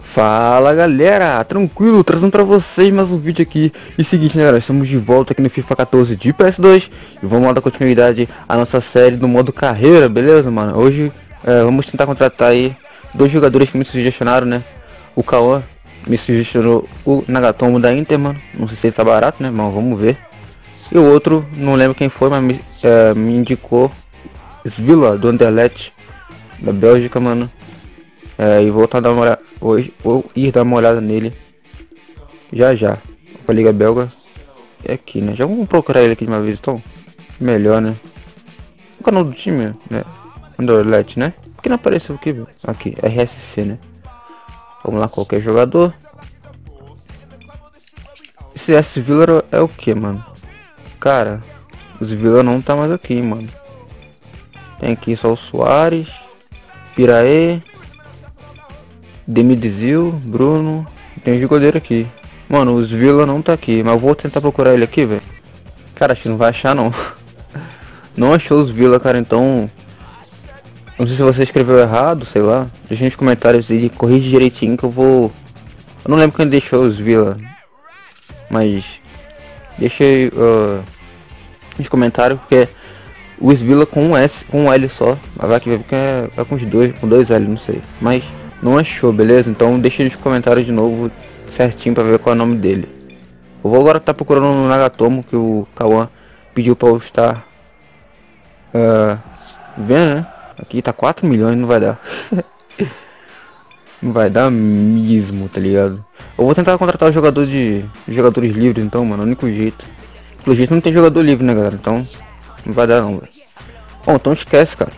Fala galera, tranquilo, trazendo pra vocês mais um vídeo aqui. E seguinte, né galera, estamos de volta aqui no FIFA 14 de PS2 e vamos lá dar continuidade à nossa série do modo carreira, beleza mano? Hoje vamos tentar contratar aí dois jogadores que me sugestionaram, né? O Kawan me sugestionou o Nagatomo da Inter, mano. Não sei se ele tá barato, né, mas vamos ver. E o outro, não lembro quem foi, mas me indicou Svilla do Anderlecht da Bélgica, mano. E vou dar uma olhada hoje, vou ir dar uma olhada nele já com a liga belga. É aqui, né? Já vamos procurar ele aqui de uma vez, então melhor, né? O canal do time, né? Anderlecht, né? Por que não apareceu aqui, viu? Aqui, RSC, né? Vamos lá, qualquer jogador. Esse Svilla é o que, mano? Cara, os Svilla não tá mais aqui, mano. Tem aqui só o Soares, Piraê, Demidzil, Bruno. Tem um goleiro aqui. Mano, o Svilla não tá aqui, mas eu vou tentar procurar ele aqui, velho. Cara, acho que não vai achar, não. Não achou o Svilla, cara, então... Não sei se você escreveu errado, sei lá. Deixa nos comentários e corrige direitinho que eu vou... Eu não lembro quem deixou o Svilla. Mas... Deixa aí nos comentários, porque... O Svilla com um S, com um L só. Mas vai que é com os dois, com dois L, não sei. Mas... Não achou, beleza? Então deixa nos comentários de novo certinho pra ver qual é o nome dele. Eu vou agora estar procurando no Nagatomo que o Kawan pediu pra eu estar vendo, né? Aqui tá 4 milhões, não vai dar. Não vai dar mesmo, tá ligado? Eu vou tentar contratar o jogador de jogadores livres então, mano, o único jeito. Pelo jeito não tem jogador livre, né galera? Então não vai dar não, velho. Bom, então esquece, cara.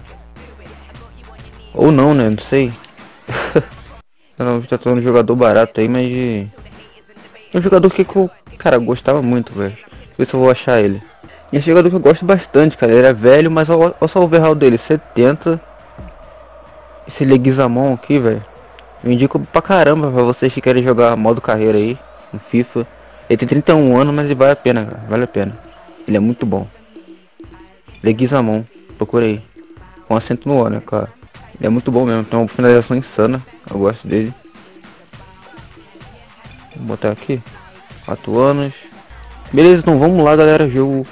Ou não, né? Não sei. Tá um jogador barato aí, mas um jogador que eu, cara, gostava muito, velho. Ver se eu vou achar ele. E esse jogador que eu gosto bastante, cara, ele é velho, mas olha só o overhaul dele, 70. Esse Leguizamón aqui, velho, eu indico pra caramba pra vocês que querem jogar modo carreira aí no FIFA. Ele tem 31 anos, mas ele vale a pena, cara. Vale a pena. Ele é muito bom. Leguizamón, procura aí. Com acento no O, né, claro. Ele é muito bom mesmo, tem uma finalização insana. Eu gosto dele. Vou botar aqui 4 anos. Beleza, então vamos lá galera. Jogo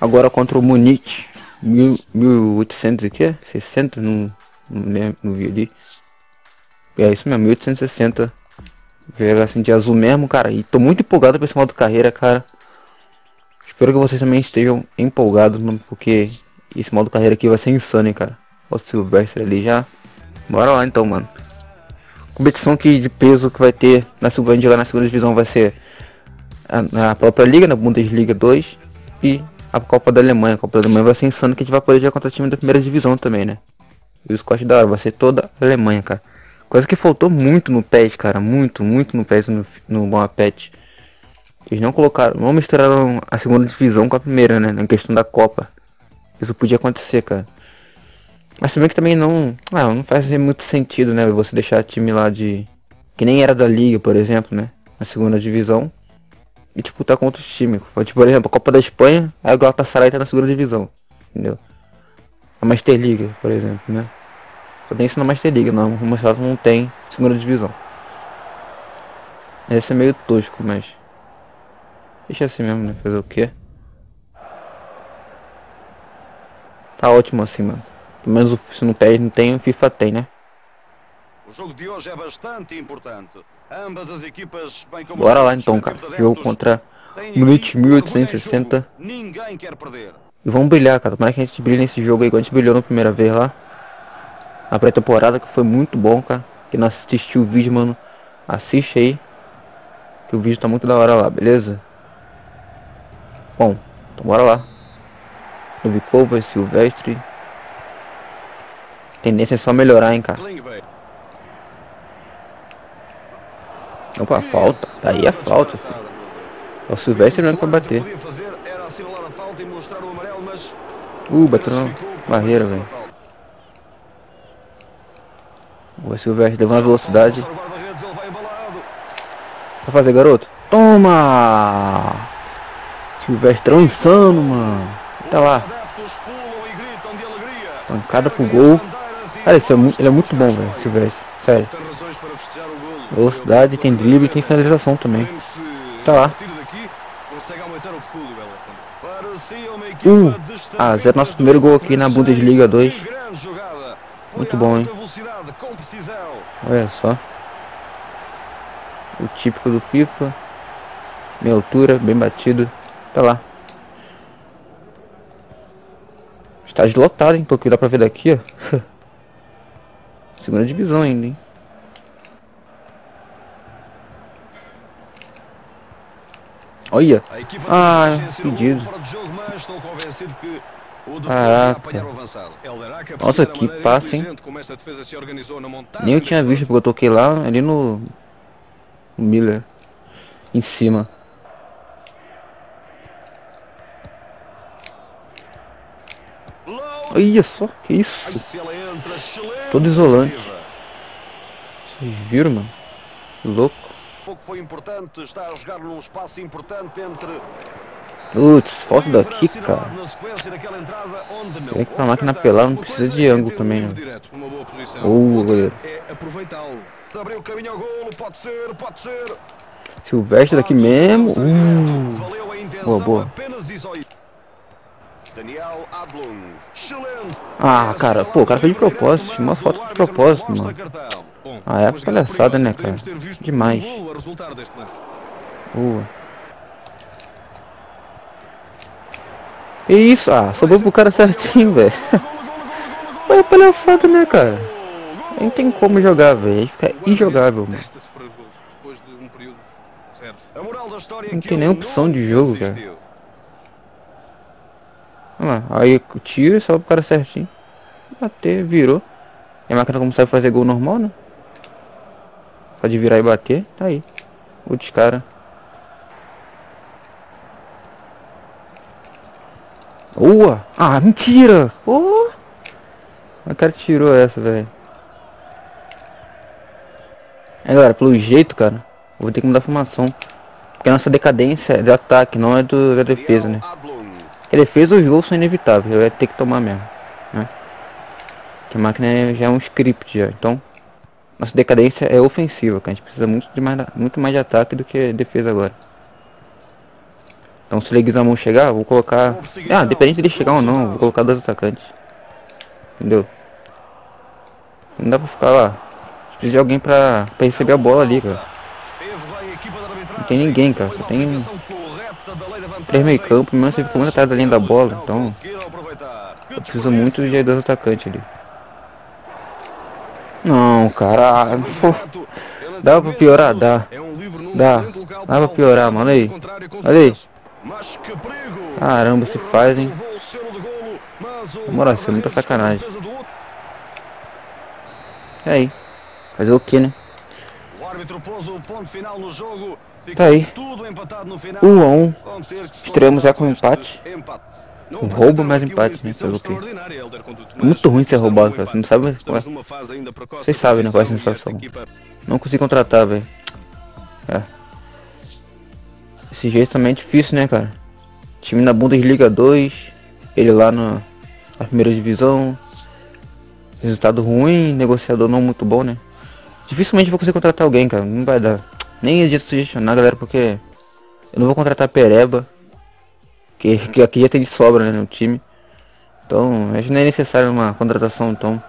agora contra o Munique 1800 aqui, 60, não vi ali. É isso mesmo, 1860. Vou jogar assim de azul mesmo, cara. E tô muito empolgado pra esse modo carreira, cara. Espero que vocês também estejam empolgados, mano, porque esse modo carreira aqui vai ser insano, hein, cara. Olha o Silvestre ali já. Bora lá então, mano. Competição que de peso que vai ter na segunda divisão vai ser na própria liga, na Bundesliga 2 e a Copa da Alemanha. A Copa da Alemanha vai ser insano que a gente vai poder jogar contra o time da primeira divisão também, né? E os cortes da hora vai ser toda a Alemanha, cara. Coisa que faltou muito no PES, cara. Muito no PES, no Boa Pet. Eles não colocaram, não misturaram a segunda divisão com a primeira, né? Na questão da Copa. Isso podia acontecer, cara. Mas também que também não faz muito sentido, né? Você deixar time lá de... Que nem era da Liga, por exemplo, né? Na segunda divisão. E disputar contra outros times. Tipo, por exemplo, a Copa da Espanha, aí o Galatasaray tá na segunda divisão. Entendeu? A Master League, por exemplo, né? Só tem isso na Master League, não. O Master não tem segunda divisão. Esse é meio tosco, mas... Deixa assim mesmo, né? Fazer o quê? Tá ótimo assim, mano. Pelo menos se no PES não tem, o FIFA tem, né? O jogo de hoje é bastante importante. Ambas as equipas bem como... Bora lá então, cara. Jogo contra Munique 1860. Ninguém quer perder. E vamos brilhar, cara. Tomara que a gente brilhe nesse jogo aí, igual a gente brilhou na primeira vez lá. Na pré-temporada, que foi muito bom, cara. Quem não assistiu o vídeo, mano, assiste aí. Que o vídeo tá muito da hora lá, beleza? Bom, então bora lá. Novikova, Silvestre. Tendência é só melhorar, hein, cara. Opa, falta. Daí é falta, filho. É o Silvestre mesmo pra bater. Bateu na barreira, velho. O Silvestre levou na velocidade. Pra fazer, garoto. Toma! Silvestrão insano, mano. Tá lá. Pancada pro gol. Cara, ele é muito bom, velho. Silvestre, sério. Velocidade, tem drible, tem finalização também. Tá lá. 1 a 0, nosso primeiro gol aqui na Bundesliga 2. Muito bom, hein? Olha só. O típico do FIFA. Meia altura, bem batido. Tá lá. Estádio lotado, hein? Porque dá pra ver daqui, ó. Segunda divisão ainda, hein? Olha. Ah, pedido. Caraca. Nossa, que passe, hein? Nem eu tinha visto, porque eu toquei lá, ali no... O Miller em cima. Olha só, que isso. Todo isolante. Vocês viram, mano? Que louco. Putz, falta daqui, cara. Será que a máquina pelada não precisa de ângulo também, né? Boa, goleiro. Silvestre daqui mesmo. Boa, boa. Ah, cara, pô, o cara fez de propósito. Uma foto de propósito, mano. Ah, é palhaçada, né, cara? Demais. Boa. E isso, ah, sobrou pro cara certinho, velho. É palhaçada, né, cara? Nem tem como jogar, velho. Aí fica injogável, mano. Não tem nem opção de jogo, cara. Olha lá, aí o tiro, sobe pro cara certinho. Bater, virou. E a máquina consegue fazer gol normal, né? Pode virar e bater, tá aí. Outros caras. Boa! Ah, mentira! Oh! O cara tirou essa, velho. É, galera, pelo jeito, cara, vou ter que mudar a formação. Porque a nossa decadência é de ataque, não é da defesa, né? Porque a defesa, os gols são inevitáveis, vai ter que tomar mesmo, né? Porque a máquina já é um script, já. Então, nossa decadência é ofensiva, cara. A gente precisa muito mais de ataque do que defesa agora. Então se o Leguizamón chegar, vou colocar... Ah, dependente dele chegar ou não, vou colocar dois atacantes. Entendeu? Não dá pra ficar lá. Precisa de alguém pra receber a bola ali, cara. Não tem ninguém, cara. Só tem... 3 meio campo, mas você fica muito atrás da linha da bola. Então... Precisa muito de dois atacantes ali. Não, cara. Dá pra piorar? Dá. Dá. Dá pra piorar, mano. Olha aí. Olha aí. Caramba, se faz, hein? Vambora, isso é muita sacanagem. É aí. Fazer o que, né? Tá aí. 1 a 1. Estreamos já com um empate. Um roubo mais empate, né? Fazer o que? É muito ruim ser roubado, cara. Você não sabe. Vocês sabem, né? Qual é a sensação? Não consigo contratar, velho. É. Esse jeito também é difícil, né, cara? Time na Bundesliga 2, ele lá na primeira divisão. Resultado ruim, negociador não muito bom, né? Dificilmente vou conseguir contratar alguém, cara. Não vai dar. Nem adianta sugestionar, galera, porque eu não vou contratar pereba. Que aqui já tem de sobra, né, no time. Então, acho que não é necessário uma contratação, então.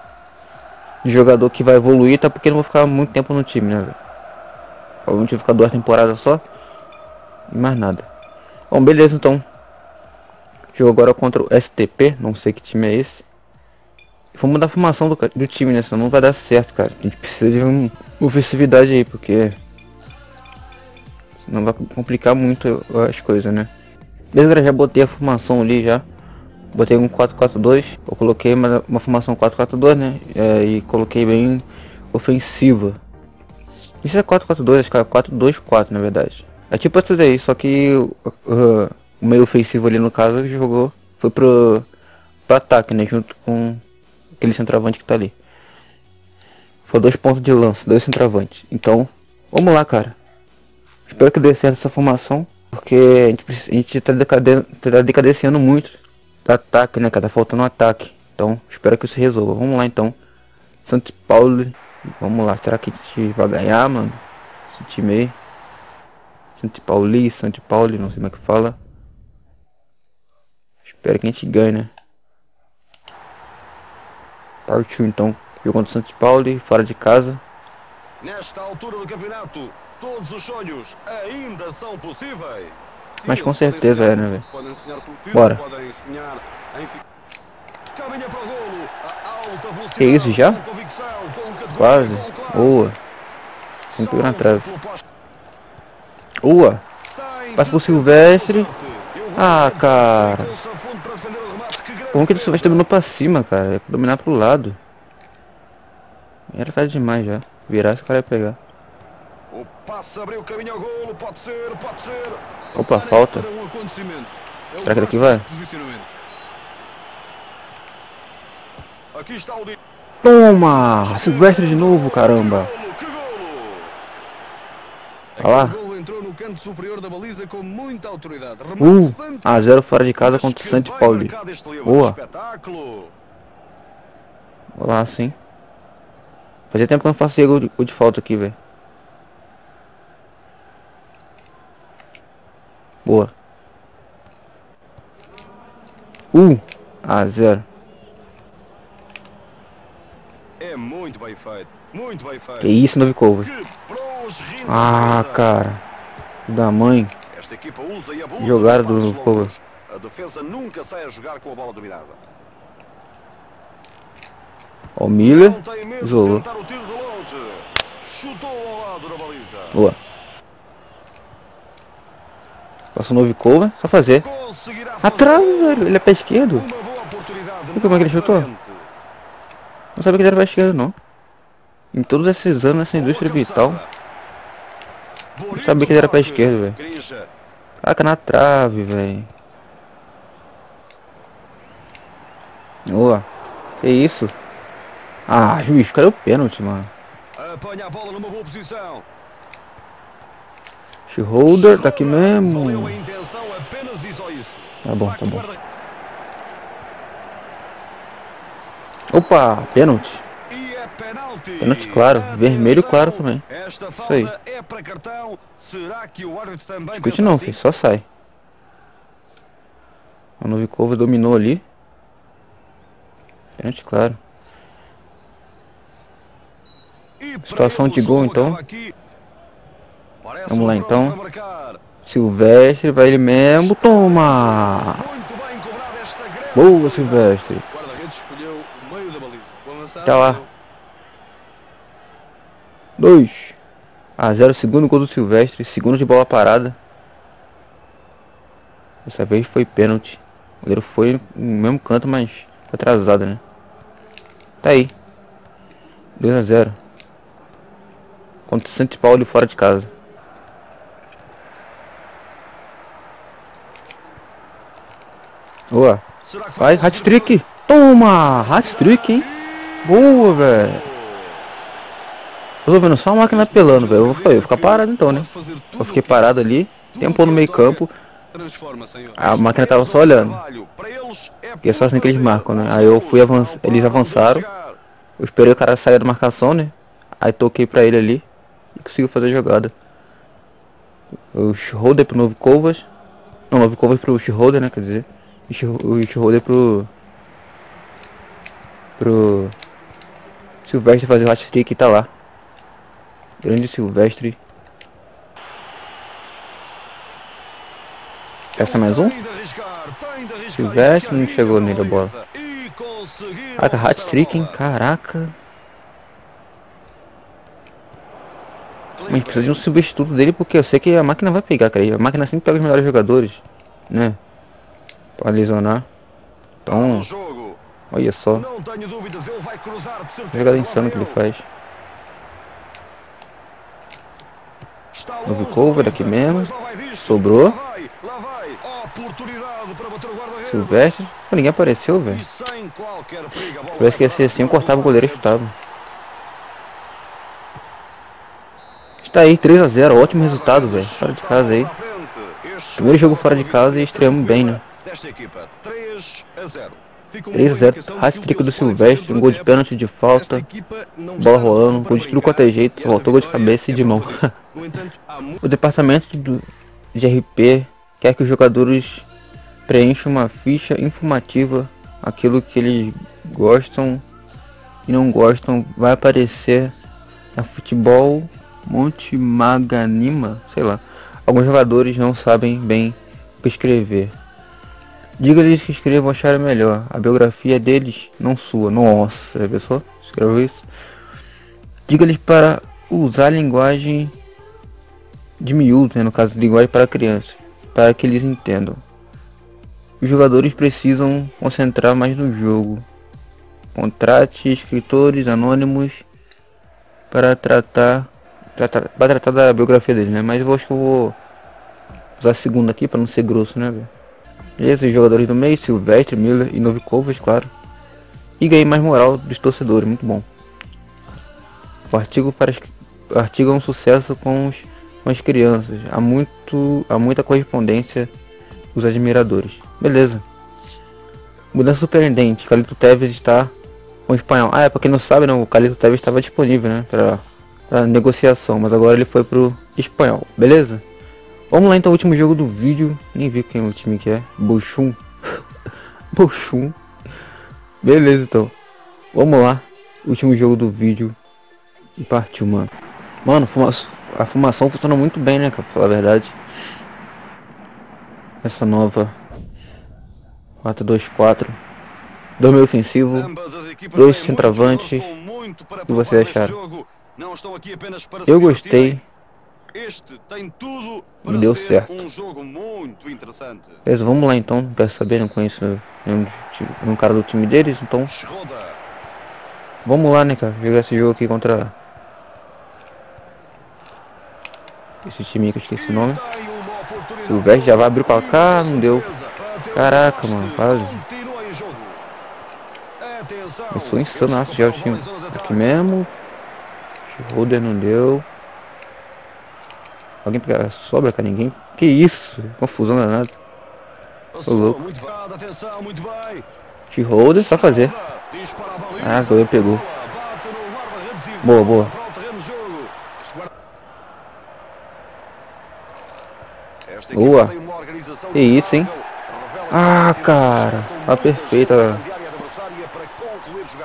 De jogador que vai evoluir, tá? Porque não vou ficar muito tempo no time, né, velho? Provavelmente vou ficar 2 temporadas só. E mais nada. Bom, beleza, então. Jogo agora contra o STP. Não sei que time é esse. Vamos mudar a formação do time, né? Senão não vai dar certo, cara. A gente precisa de uma ofensividade aí, porque... Senão vai complicar muito as coisas, né? Beleza, galera. Já botei a formação ali, já. Botei um 4-4-2. Eu coloquei uma formação 4-4-2, né? E coloquei bem ofensiva. Isso é 4-4-2, acho que é 4-2-4, na verdade. É tipo essa daí, só que o meio ofensivo ali, no caso, jogou... Foi pro ataque, né? Junto com aquele centroavante que tá ali. Foi 2 pontos de lança, 2 centroavantes. Então, vamos lá, cara. Espero que dê certo essa formação. Porque a gente tá decadenciando muito do ataque, né, cara? Tá faltando um ataque. Então, espero que isso resolva. Vamos lá, então. St. Pauli. Vamos lá. Será que a gente vai ganhar, mano? Esse time aí. St. Pauli. Não sei como é que fala. Espero que a gente ganhe, né? Partiu, então. Jogo contra o St. Pauli. Fora de casa. Nesta altura do campeonato, todos os sonhos ainda são possíveis. Mas com certeza é, né, velho? Bora. Que isso, já? Quase. Boa. Vamos pegar na trave. Boa. Passa pro Silvestre. Ah, cara. Como que ele Silvestre dominou pra cima, cara? É dominar pro lado. Era tarde demais já. Virar, esse cara ia pegar. O passe abriu o caminho ao golo, pode ser. Opa, falta. Será que daqui vai? Aqui está o... Toma! Silvestre de novo, caramba. Olha lá. A 0 fora de casa contra o St. Pauli. Boa. Olha lá, sim. Fazia tempo que eu não faço gol de falta aqui, velho. Boa. 1 a 0. É muito bem feito. Que isso, não ficou, velho. Ah, cara. Da mãe. Jogaram do novo cover. A defesa nunca sai a jogar com a bola dominada. Ó, o Miller isolou. Boa. Passa o Novikova, só fazer. Atrás, velho. Ele é pé esquerdo. Sabe como é que ele chutou? Não sabia que ele era pé esquerdo, não. Em todos esses anos, nessa indústria vital. Não sabia que ele era pé esquerdo, velho. Caraca, na trave, velho. Boa. Que isso? Ah, juiz, cadê o pênalti, mano? Apanha a bola numa boa posição. Holder, tá aqui mesmo. Tá bom. Opa, pênalti. Pênalti claro, vermelho claro também. Isso aí. Discute não, filho, só sai. O Novikova dominou ali. Pênalti claro. Situação de gol então. Vamos lá então. Silvestre, vai ele mesmo. Toma! Boa, Silvestre. Tá lá. 2 a 0, segundo gol do Silvestre. Segundo de bola parada. Dessa vez foi pênalti. O goleiro foi no mesmo canto, mas atrasado, né? Tá aí. 2 a 0. Contra o St. Pauli fora de casa. Boa. Vai, hat-trick. Toma! Hat-trick, hein? Boa, velho. Eu tô vendo só a máquina pelando, velho. Eu vou ficar parado então, né? Eu fiquei parado ali. Tempo no meio campo. A máquina tava só olhando. E é só assim que eles marcam, né? Aí eu fui avançar. Eles avançaram. Eu esperei o cara sair da marcação, né? Aí toquei pra ele ali. E consigo fazer a jogada. O Schroeder pro Novikovas. Não, Novikovas pro Schroeder, né? Quer dizer... O Schroeder pro Silvestre fazer o hat-trick e tá lá. Grande Silvestre. Essa mais um? Silvestre não chegou nele a bola. Caraca, hat-trick, hein? Caraca. Mas precisa de um substituto dele porque eu sei que a máquina vai pegar, cara. A máquina sempre pega os melhores jogadores, né? Pra lesionar. Então, olha só. Jogada insana que ele faz. Novo cover aqui mesmo. Sobrou. Silvestre. Pô, ninguém apareceu, velho. Se eu esquecer assim, eu cortava o goleiro e chutava. Está aí, 3 a 0. Ótimo resultado, velho. Fora de casa aí. Primeiro jogo fora de casa e estreamos bem, né? 3-0, hat-trick do Silvestre, um gol de pênalti, de falta, bola rolando, gol de tudo quanto é jeito, voltou gol de cabeça e de mão. O departamento de RP quer que os jogadores preencham uma ficha informativa, aquilo que eles gostam e não gostam vai aparecer na Futebol Monte Maganima, sei lá. Alguns jogadores não sabem bem o que escrever. Diga-lhes que escrevam achar melhor. A biografia deles, não sua. Nossa, já pensou? Escreveu isso? Diga-lhes para usar a linguagem de miúdo, né? No caso, linguagem para crianças, para que eles entendam. Os jogadores precisam concentrar mais no jogo. Contrate escritores anônimos para tratar da biografia deles, né? Mas eu acho que eu vou usar a segunda aqui para não ser grosso, né, velho? Beleza, os jogadores do meio, Silvestre, Miller e Novikovas, claro. E ganhei mais moral dos torcedores, muito bom. O artigo, o artigo é um sucesso com as crianças. Há muita correspondência dos admiradores. Beleza. Mudança surpreendente, Carlito Tevez está com o espanhol. Ah, é, pra quem não sabe, não, o Carlito Tevez estava disponível, né, pra negociação, mas agora ele foi pro espanhol, beleza? Vamos lá então, o último jogo do vídeo, nem vi quem é o time que é, Bochum. Bochum, beleza então, vamos lá, último jogo do vídeo e partiu, mano. Mano, a formação funciona muito bem, né, cara, pra falar a verdade. Essa nova 4-2-4, 2 meio ofensivo, 2 centroavantes, o que você acharam? Eu gostei. Este tem tudo para deu ser certo. Um jogo muito interessante. Beleza, vamos lá então, não quero saber, não conheço nenhum cara do time deles, então vamos lá, né, cara, jogar esse jogo aqui contra esse time que eu esqueci o nome. Silvestre já vai abrir pra cá, não deu. Caraca, mano, quase. Eu sou insano, já o time aqui mesmo. Holder não deu. Alguém pegar sobra, cara, ninguém. Que isso? Confusão danada. Tô louco. T-Holder, só fazer. Ah, goleiro pegou. Boa, boa. Boa. Que isso, hein? Ah, cara. Tá perfeita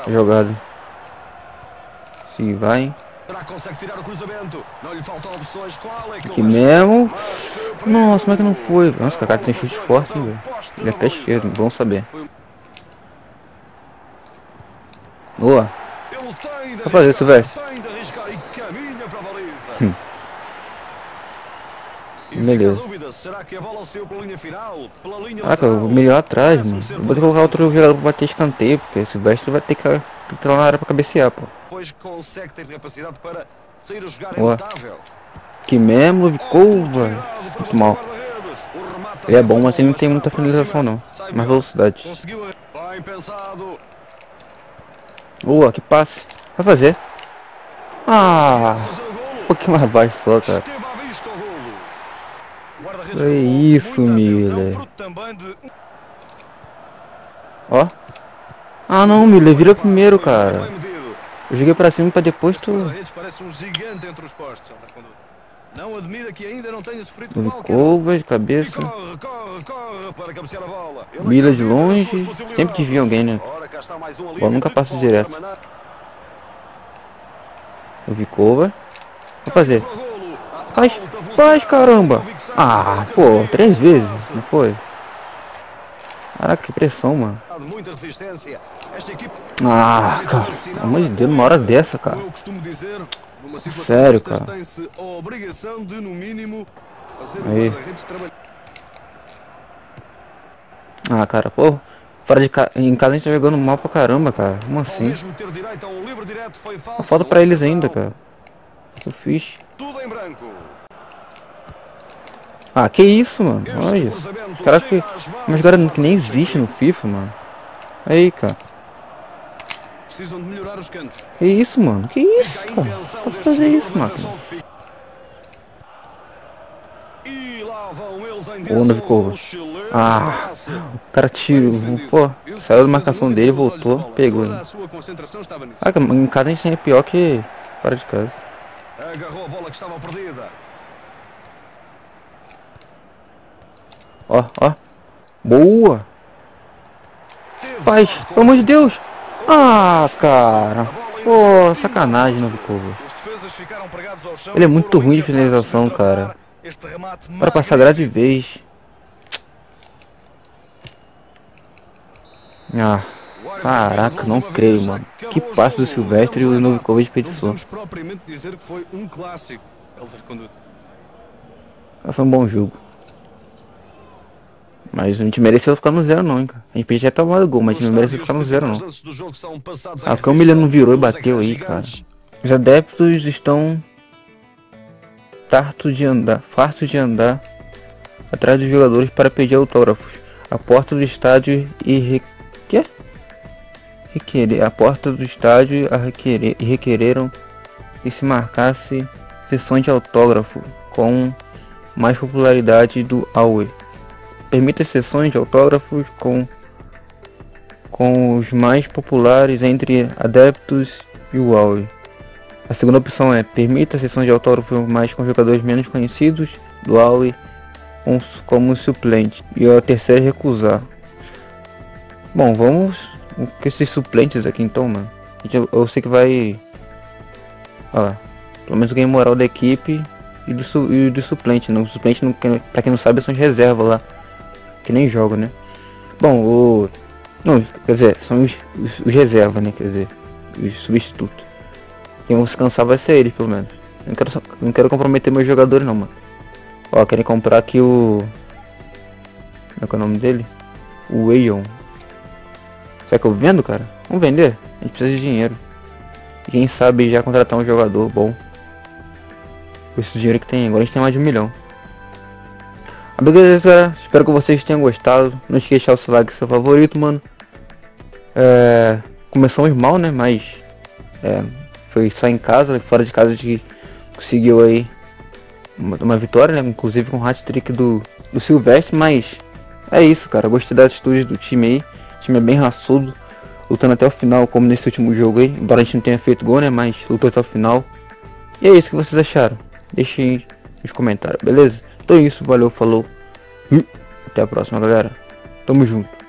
a jogada. Se vai, hein? Consegue tirar o cruzamento, não lhe faltam opções, qual é que mesmo. Nossa, como é que não foi? Nossa, cara, tem chute forte, velho. Ele é pé esquerdo, bom saber. Boa. Vai fazer, Silvestre. Beleza. Caraca, eu vou melhor atrás, mano. Eu vou ter que colocar outro jogador pra bater escanteio, porque Silvestre vai ter que entrar na área pra cabecear, pô. Consegue ter capacidade para sair a jogar imutável. Que mesmo, Leguizamón, muito mal. Ele é bom, mas ele não tem muita finalização não. Mais velocidade. Boa, que passe. Vai fazer. Ah, um pouquinho mais baixo só, cara. Que isso, Miller. Ó. Ah não, Miller, vira primeiro, cara. Eu joguei pra cima pra depois tu. Curva de cabeça. Mila de longe. Sempre desvia alguém, né? Bola nunca passa direto. Eu vi curva. Vou fazer. Faz, faz, caramba. Ah, pô, 3 vezes, não foi? Caraca, que pressão, mano. Ah, cara, pelo amor de Deus, uma hora dessa, cara. Sério, cara. Aí. Ah, cara, pô. Fora de casa, em casa a gente tá jogando mal pra caramba, cara. Como assim? Falta pra eles ainda, cara. Eu fiz. Ah, que isso, mano. Olha isso. Caraca, que... Mas cara que nem existe no FIFA, mano. Aí, cara. Precisam de melhorar os cantos. Que isso, mano. Que isso, cara. Pode fazer isso, mano. E lá O Luna ficou. Ah, o cara tirou. Pô, saiu da marcação dele, voltou, pegou. Ah, em casa a gente sempre é pior que fora de casa. Agarrou a bola que estava perdida. Ó, ó. Boa. Faz, pelo amor de Deus. Ah, cara. Pô, sacanagem, Novo Corvo. Ele é muito ruim de finalização, cara. Para passar grade de vez. Ah, caraca, não creio, mano. Que passe do Silvestre e o Novo Corvo desperdiçou. Ah, foi um bom jogo. Mas a gente mereceu ficar no zero não, hein, cara. A gente podia até tomar o gol, mas a gente não mereceu ficar no zero não. A câmera não virou e bateu aí, cara. Os adeptos estão fartos de andar atrás dos jogadores para pedir autógrafos. A porta do estádio requereram que se marcasse sessões de autógrafo com mais popularidade do Aue. Permite sessões de autógrafos com os mais populares entre adeptos e o Aue. A segunda opção é permita sessões de autógrafos mais com jogadores menos conhecidos do Aue como suplente. E a terceira é recusar. Bom, vamos com esses suplentes aqui então, mano. Eu sei que vai... Olha lá. Pelo menos ganha moral da equipe e do suplente. Não, o suplente, não, pra quem não sabe, são de reserva lá. Que nem jogo, né? Bom, o... Não, quer dizer, são os reservas, né? Quer dizer, os substitutos. Quem vão se cansar vai ser eles, pelo menos. Não quero comprometer meus jogadores, não, mano. Ó, querem comprar aqui o... Como é que é o nome dele? O Eion. Será que eu vendo, cara? Vamos vender? A gente precisa de dinheiro. E quem sabe já contratar um jogador bom. Com esse dinheiro que tem agora, a gente tem mais de 1 milhão. Beleza, galera, espero que vocês tenham gostado. Não esqueça de deixar o seu like, seu favorito, mano. Começamos mal, né, mas foi só em casa, fora de casa a gente conseguiu aí uma vitória, né, inclusive com o hat-trick do Silvestre. Mas é isso, cara, gostei das atitudes do time aí. O time é bem raçudo, lutando até o final, como nesse último jogo aí. Embora a gente não tenha feito gol, né, mas lutou até o final. E é isso, que vocês acharam? Deixem aí nos comentários, beleza? Então é isso, valeu, falou, até a próxima, galera, tamo junto.